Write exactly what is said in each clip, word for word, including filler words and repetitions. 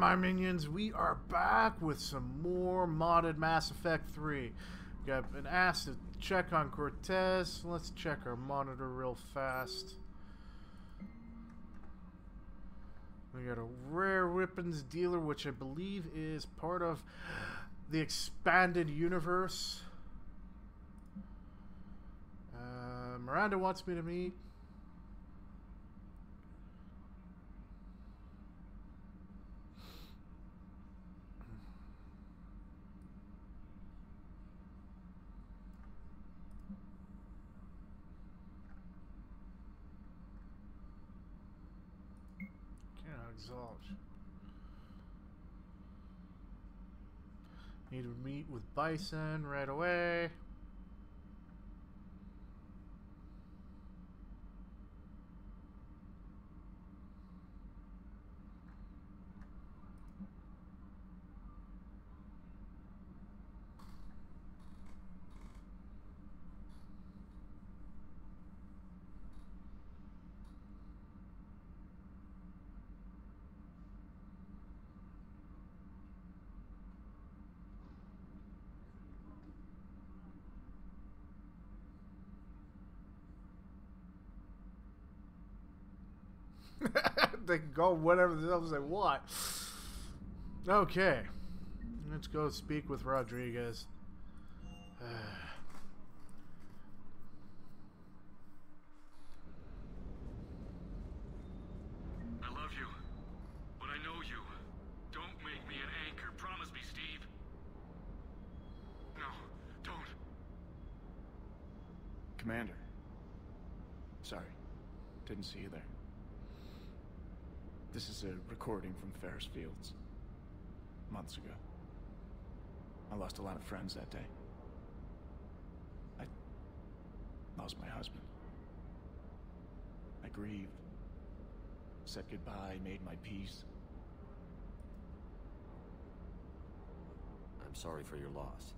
my minions. We are back with some more modded Mass Effect three. Got been asked to check on Cortez. Let's check our monitor real fast. We got a rare weapons dealer, which I believe is part of the expanded universe. Uh, Miranda wants me to meet. Need to meet with Bison right away. They can go whatever the hell they want. Okay. Let's go speak with Rodriguez. Uh. I love you, but I know you. Don't make me an anchor. Promise me, Steve. No, don't. Commander. Sorry. Didn't see you there. This is a recording from Ferris Fields. Months ago. I lost a lot of friends that day. I lost my husband. I grieved. Said goodbye, made my peace. I'm sorry for your loss.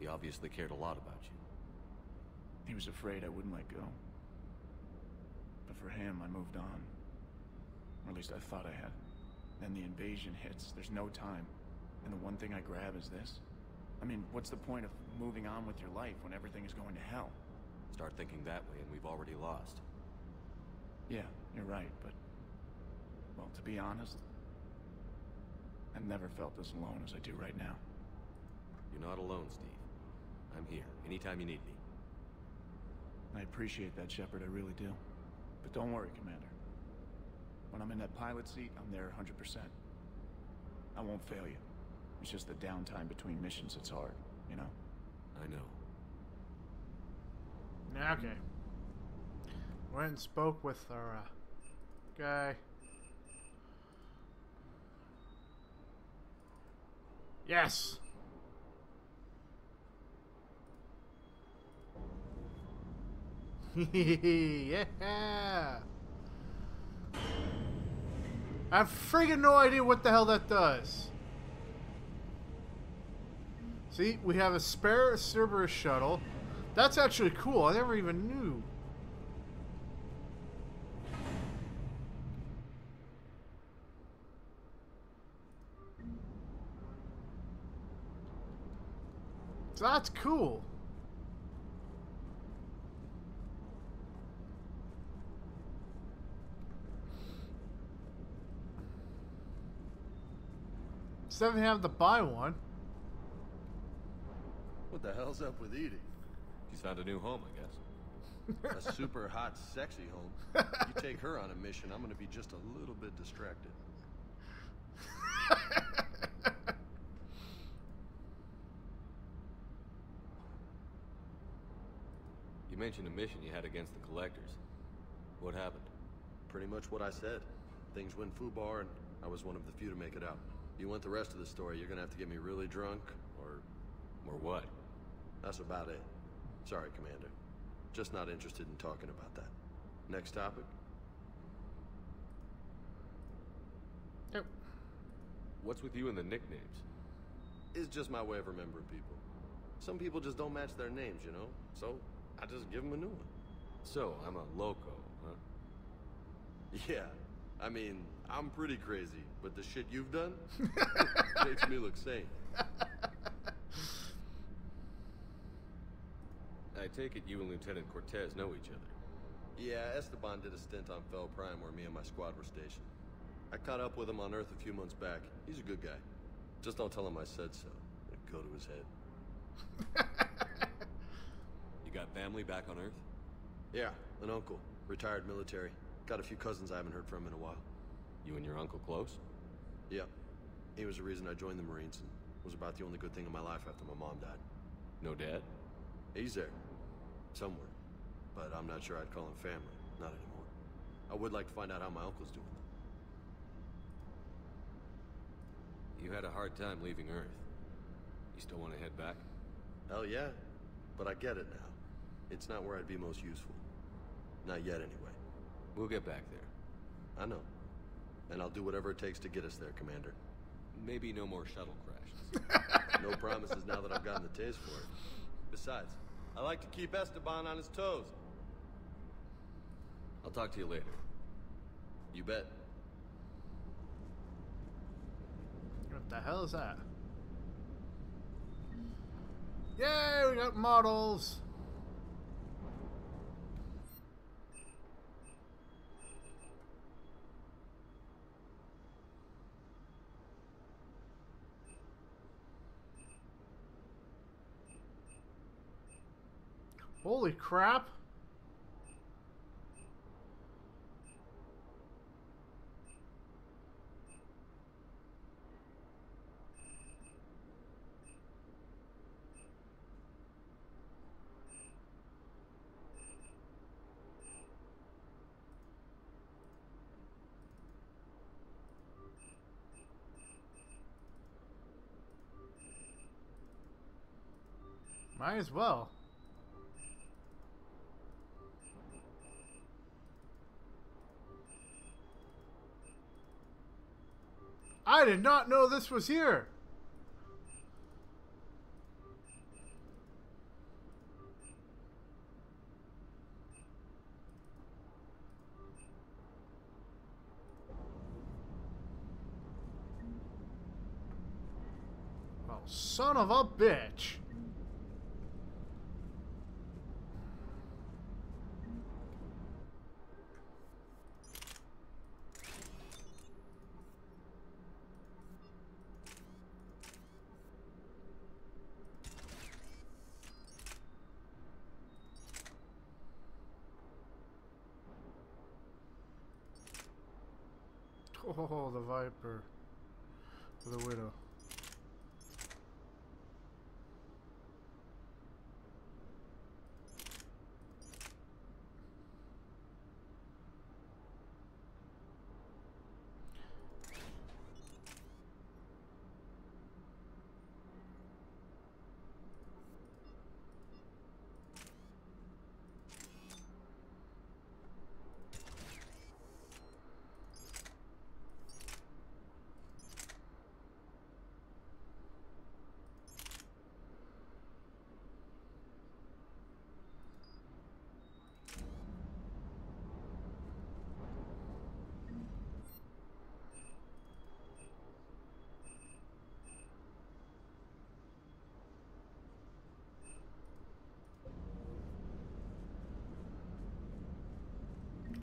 He obviously cared a lot about you. He was afraid I wouldn't let go. But for him, I moved on. Or at least I thought I had. Then the invasion hits. There's no time. And the one thing I grab is this. I mean, what's the point of moving on with your life when everything is going to hell? Start thinking that way and we've already lost. Yeah, you're right, but... Well, to be honest... I've never felt as alone as I do right now. You're not alone, Steve. I'm here, anytime you need me. I appreciate that, Shepard, I really do. But don't worry, Commander. When I'm in that pilot seat, I'm there one hundred percent. I won't fail you. It's just the downtime between missions that's hard, you know? I know. Okay. Went and spoke with our uh, guy. Yes! Yeah! I have friggin' no idea what the hell that does. See, we have a spare Cerberus shuttle. That's actually cool. I never even knew. So that's cool. Instead of having to buy one. What the hell's up with Edie? She's found a new home, I guess. A super hot, sexy home. You take her on a mission, I'm gonna be just a little bit distracted. You mentioned a mission you had against the Collectors. What happened? Pretty much what I said. Things went foobar, and I was one of the few to make it out. You want the rest of the story, you're gonna have to get me really drunk, or... Or what? That's about it. Sorry, Commander. Just not interested in talking about that. Next topic. Yep. What's with you and the nicknames? It's just my way of remembering people. Some people just don't match their names, you know? So, I just give them a new one. So, I'm a loco, huh? Yeah. I mean, I'm pretty crazy, but the shit you've done makes me look sane. I take it you and Lieutenant Cortez know each other. Yeah, Esteban did a stint on Fel Prime where me and my squad were stationed. I caught up with him on Earth a few months back. He's a good guy. Just don't tell him I said so. It'd go to his head. You got family back on Earth? Yeah, an uncle. Retired military. Got a few cousins I haven't heard from in a while. You and your uncle close? Yeah. He was the reason I joined the Marines and was about the only good thing in my life after my mom died. No dad? He's there. Somewhere. But I'm not sure I'd call him family. Not anymore. I would like to find out how my uncle's doing. You had a hard time leaving Earth. You still want to head back? Hell yeah. But I get it now. It's not where I'd be most useful. Not yet, anyway. We'll get back there. I know. And I'll do whatever it takes to get us there, Commander. Maybe no more shuttle crashes. No promises now that I've gotten the taste for it. Besides, I like to keep Esteban on his toes. I'll talk to you later. You bet. What the hell is that? Yay, we got models! Holy crap! Might as well. I did not know this was here. Oh, son of a bitch. Oh, the Viper. The Widow.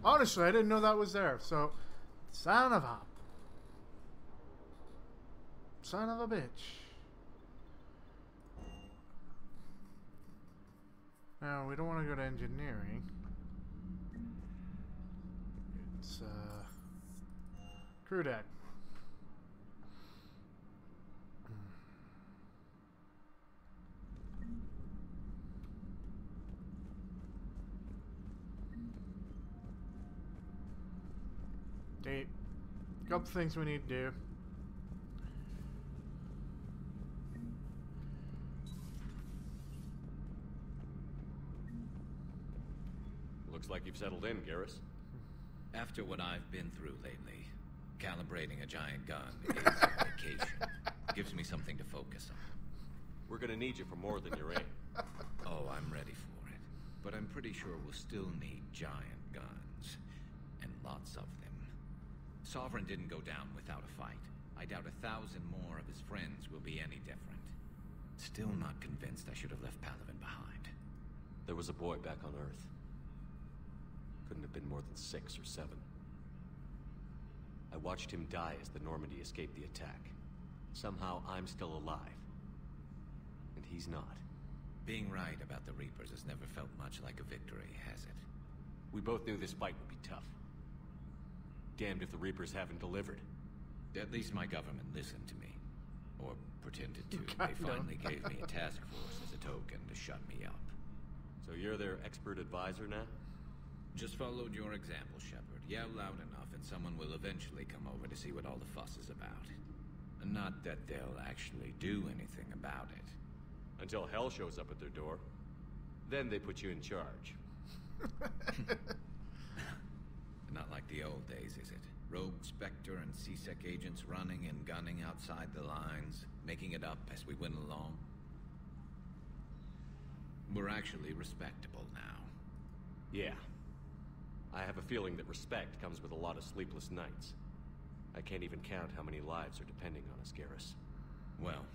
Honestly, I didn't know that was there, so... Son of a... Son of a bitch. Now, we don't want to go to engineering. It's, uh... crew deck. Date. Couple things we need to do. Looks like you've settled in, Garrus. After what I've been through lately, calibrating a giant gun is a vacation. Gives me something to focus on. We're gonna need you for more than your aim. Oh, I'm ready for it. But I'm pretty sure we'll still need giant guns. And lots of them. Sovereign didn't go down without a fight. I doubt a thousand more of his friends will be any different. Still not convinced I should have left Palaven behind. There was a boy back on Earth. Couldn't have been more than six or seven. I watched him die as the Normandy escaped the attack. Somehow I'm still alive. And he's not. Being right about the Reapers has never felt much like a victory, has it? We both knew this fight would be tough. Damned if the Reapers haven't delivered. At least my government listened to me. Or pretended to. God, they finally no. gave me a task force as a token to shut me up. So you're their expert advisor now? Just followed your example, Shepard. Yell loud enough and someone will eventually come over to see what all the fuss is about. And not that they'll actually do anything about it. Until hell shows up at their door. Then they put you in charge. Not like the old days, is it? Rogue Spectre and C-Sec agents running and gunning outside the lines, making it up as we went along. We're actually respectable now. Yeah. I have a feeling that respect comes with a lot of sleepless nights. I can't even count how many lives are depending on us, Garrus. Well,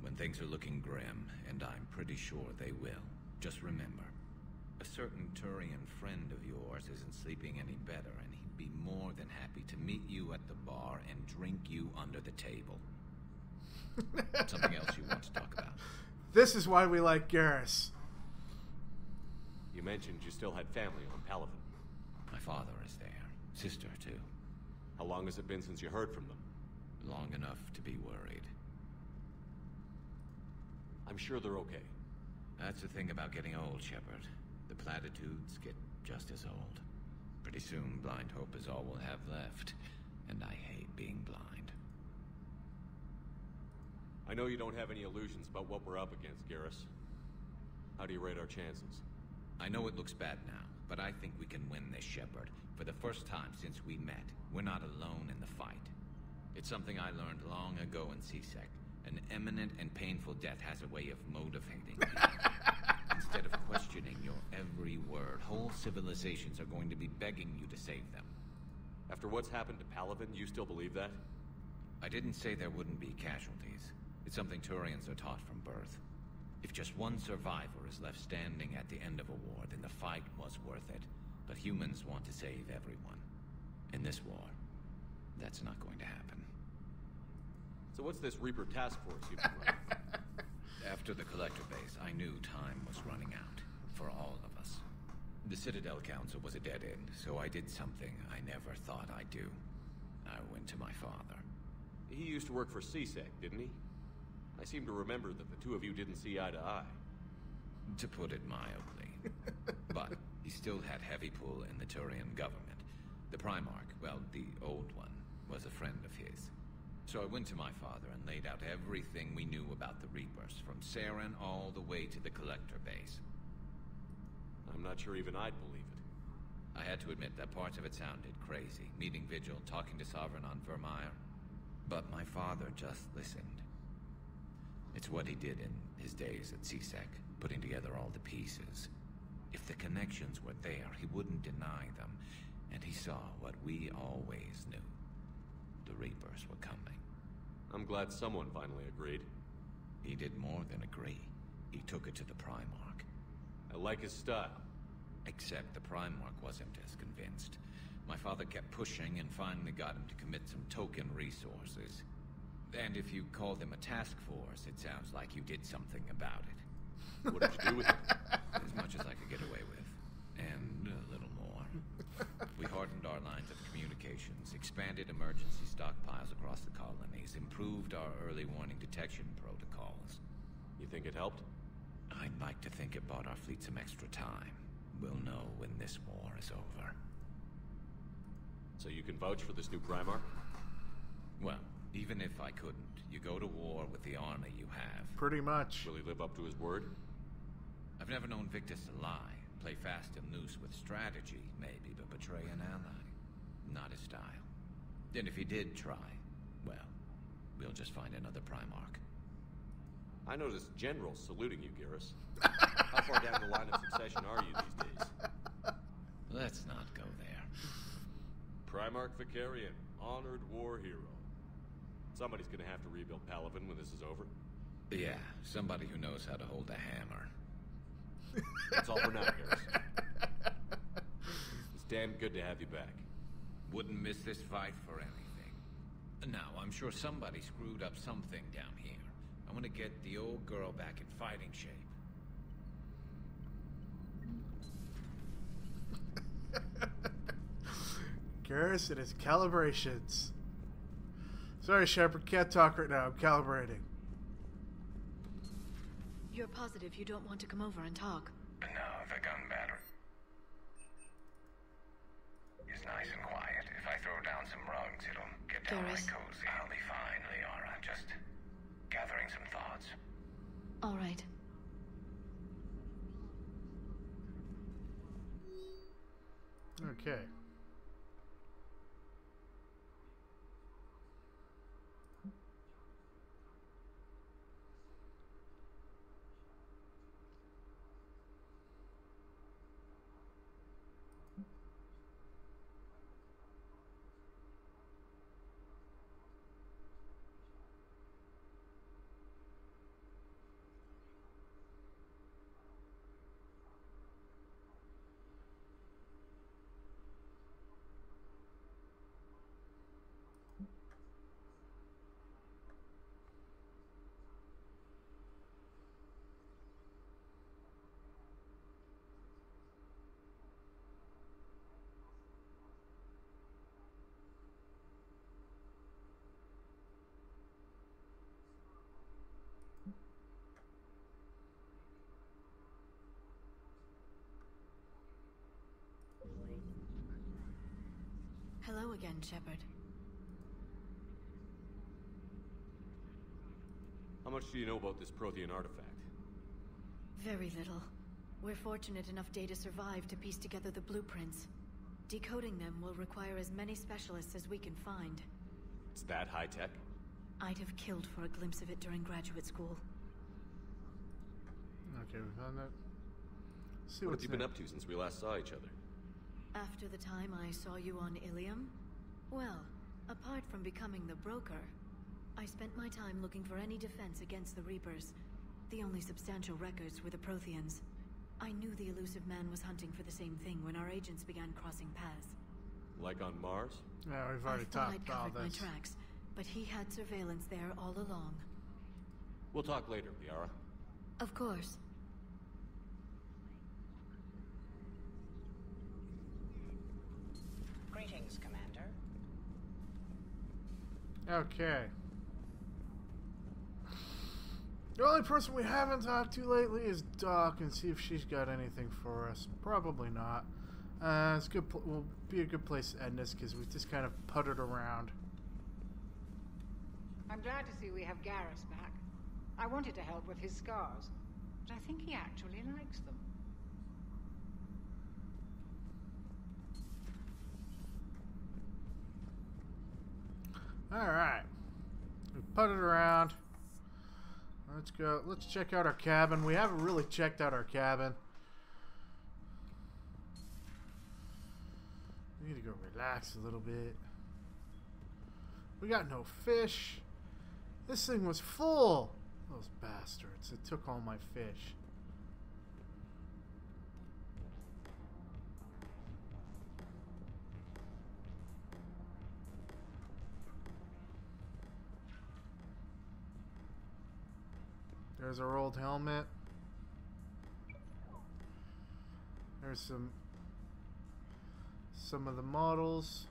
when things are looking grim, and I'm pretty sure they will, just remember, a certain Turian friend of yours isn't sleeping any better, and he'd be more than happy to meet you at the bar and drink you under the table. Something else you want to talk about. This is why we like Garrus. You mentioned you still had family on Palaven. My father is there. Sister, too. How long has it been since you heard from them? Long enough to be worried. I'm sure they're okay. That's the thing about getting old, Shepard. The platitudes get just as old. Pretty soon, blind hope is all we'll have left, and I hate being blind. I know you don't have any illusions about what we're up against, Garrus. How do you rate our chances? I know it looks bad now, but I think we can win this, Shepard. For the first time since we met, we're not alone in the fight. It's something I learned long ago in C-Sec. An imminent and painful death has a way of motivating people. Instead of questioning your every word, whole civilizations are going to be begging you to save them. After what's happened to Palaven, you still believe that? I didn't say there wouldn't be casualties. It's something Turians are taught from birth. If just one survivor is left standing at the end of a war, then the fight was worth it. But humans want to save everyone. In this war, that's not going to happen. So what's this Reaper task force you've been running? After the Collector Base, I knew time was running out. For all of us. The Citadel Council was a dead end, so I did something I never thought I'd do. I went to my father. He used to work for C-Sec, didn't he? I seem to remember that the two of you didn't see eye to eye. To put it mildly. But he still had heavy pull in the Turian government. The Primarch, well, the old one, was a friend of his. So I went to my father and laid out everything we knew about the Reapers, from Saren all the way to the Collector Base. I'm not sure even I'd believe it. I had to admit that parts of it sounded crazy, meeting Vigil, talking to Sovereign on Vermeer. But my father just listened. It's what he did in his days at C-Sec, putting together all the pieces. If the connections were there, he wouldn't deny them, and he saw what we always knew. The Reapers were coming. I'm glad someone finally agreed. He did more than agree. He took it to the Primarch. I like his style. Except the Primarch wasn't as convinced. My father kept pushing and finally got him to commit some token resources. And if you call them a task force, it sounds like you did something about it. What did you do with it? As much as I could get away with. And a little more. We hardened our lines of communications, expanded emergency stockpiles across the colonies, improved our early warning detection protocols. You think it helped? I'd like to think it bought our fleet some extra time. We'll know when this war is over. So you can vouch for this new Primarch? Well, even if I couldn't, you go to war with the army you have. Pretty much. Will he live up to his word? I've never known Victus to lie. Play fast and loose with strategy, maybe, but betray an ally. Not his style. And if he did try, well, we'll just find another Primarch. I noticed generals saluting you, Garrus. How far down the line of succession are you these days? Let's not go there. Primarch Vakarian, honored war hero. Somebody's gonna have to rebuild Palaven when this is over. Yeah, somebody who knows how to hold a hammer. That's all for now, Garrus. It's damn good to have you back. Wouldn't miss this fight for anything. Now, I'm sure somebody screwed up something down here. I want to get the old girl back in fighting shape. Garrus and his calibrations. Sorry, Shepard, can't talk right now. I'm calibrating. You're positive you don't want to come over and talk? No, the gun battery is nice and quiet. If I throw down some rugs, it'll get downright cozy. I'll be fine, Liara. Just gathering some thoughts. All right. Okay. Hello again, Shepard. How much do you know about this Prothean artifact? Very little. We're fortunate enough data survived to piece together the blueprints. Decoding them will require as many specialists as we can find. It's that high tech? I'd have killed for a glimpse of it during graduate school. Okay, we found that. Let's see what have you been up to since we last saw each other? After the time I saw you on Ilium? Well, apart from becoming the broker, I spent my time looking for any defense against the Reapers. The only substantial records were the Protheans. I knew the elusive man was hunting for the same thing when our agents began crossing paths. Like on Mars? Yeah, we've already talked about this. I thought I'd covered my tracks, but he had surveillance there all along. We'll talk later, Liara. Of course. Greetings, Commander. Okay. The only person we haven't talked to lately is Doc, and see if she's got anything for us. Probably not. Uh, it's good. Will be a good place to end this because we just kind of puttered around. I'm glad to see we have Garrus back. I wanted to help with his scars, but I think he actually likes them. Alright, we put it around. Let's go, let's check out our cabin. We haven't really checked out our cabin. We need to go relax a little bit. We got no fish. This thing was full. Those bastards, it took all my fish. There's our old helmet. There's some some of the models.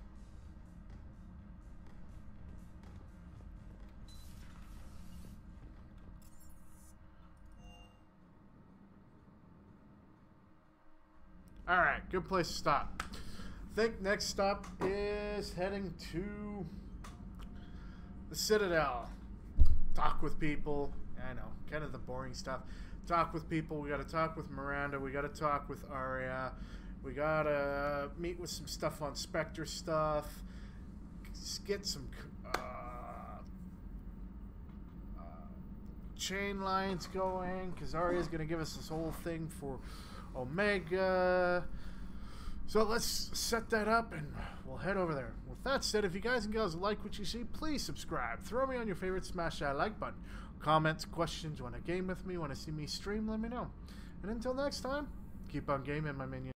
All right, good place to stop. I think next stop is heading to the Citadel. Talk with people. I know, kind of the boring stuff. Talk with people. We got to talk with Miranda. We got to talk with Arya. We got to meet with some stuff on Spectre stuff. Get some uh, uh, chain lines going because Arya's going to give us this whole thing for Omega. So let's set that up and we'll head over there. With that said, if you guys and gals like what you see, please subscribe. Throw me on your favorite, smash that like button. Comments, questions, want to game with me, want to see me stream, let me know. And until next time, keep on gaming, my minions.